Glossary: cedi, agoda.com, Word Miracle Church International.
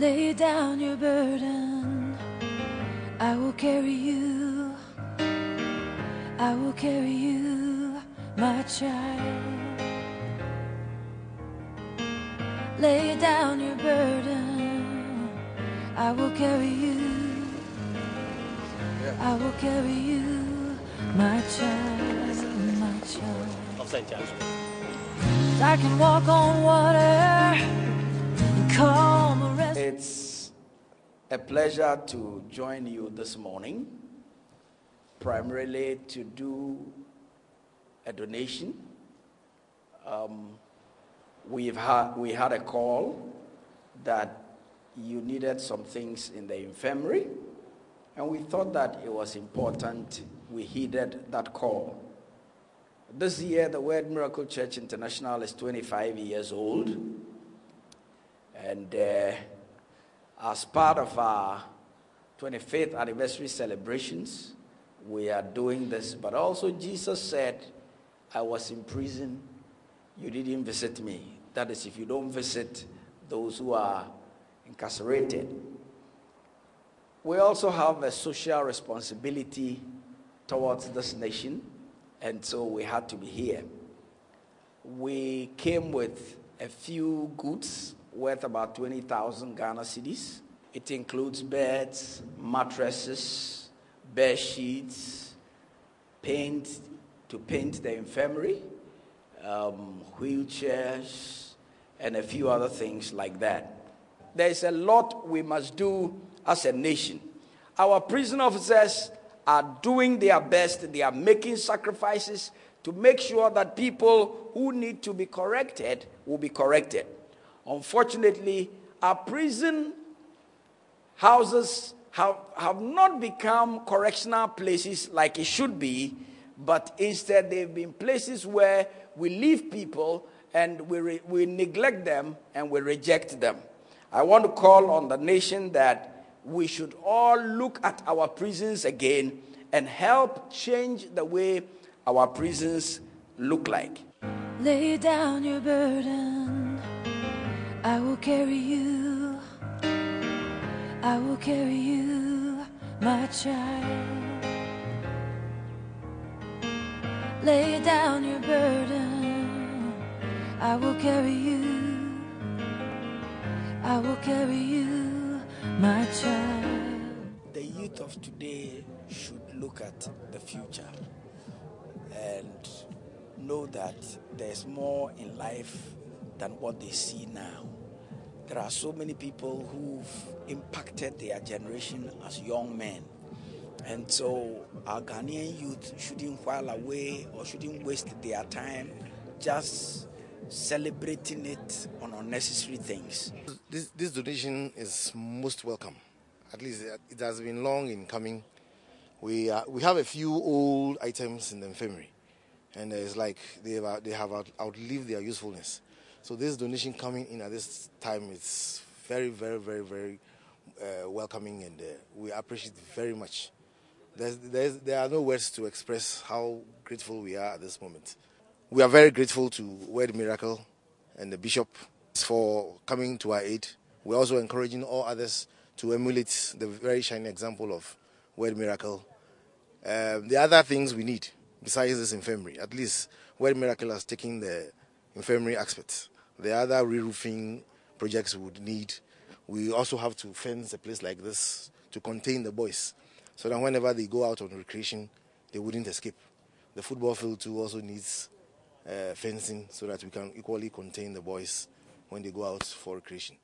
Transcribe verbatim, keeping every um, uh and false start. Lay down your burden, I will carry you, I will carry you, my child. Lay down your burden, I will carry you, I will carry you, my child, my child. I can walk on water and calm the rest. It's a pleasure to join you this morning, primarily to do a donation. Um, we've had, we had a call that you needed some things in the infirmary, and we thought that it was important we heeded that call. This year, the Word Miracle Church International is twenty-five years old. And uh, as part of our twenty-fifth anniversary celebrations, we are doing this. But also, Jesus said, I was in prison, you didn't visit me. That is, if you don't visit those who are incarcerated. We also have a social responsibility towards this nation. And so we had to be here. We came with a few goods worth about twenty thousand Ghana cedis. It includes beds, mattresses, bed sheets, paint to paint the infirmary, um, wheelchairs, and a few other things like that. There's a lot we must do as a nation. Our prison officers are doing their best. They are making sacrifices to make sure that people who need to be corrected will be corrected. Unfortunately, our prison houses have, have not become correctional places like it should be, but instead they've been places where we leave people and we, re, we neglect them and we reject them. I want to call on the nation that we should all look at our prisons again and help change the way our prisons look like. Lay down your burden, I will carry you, I will carry you, my child. Lay down your burden, I will carry you, I will carry you, my child. The youth of today should look at the future and know that there's more in life than what they see now. There are so many people who've impacted their generation as young men. And so our Ghanaian youth shouldn't while away or shouldn't waste their time just celebrating it on unnecessary things. This, this donation is most welcome. At least it has been long in coming. We, uh, we have a few old items in the infirmary, and it's like they have, they have out, outlived their usefulness. So this donation coming in at this time is very, very, very, very uh, welcoming, and uh, we appreciate it very much. There's, there's, there are no words to express how grateful we are at this moment. We are very grateful to Word Miracle and the Bishop for coming to our aid. We're also encouraging all others to emulate the very shining example of Word Miracle. Um, the other things we need besides this infirmary, at least Word Miracle has taken the infirmary aspect. The other re-roofing projects we would need. We also have to fence a place like this to contain the boys so that whenever they go out on recreation, they wouldn't escape. The football field too also needs Uh, fencing so that we can equally contain the boys when they go out for recreation.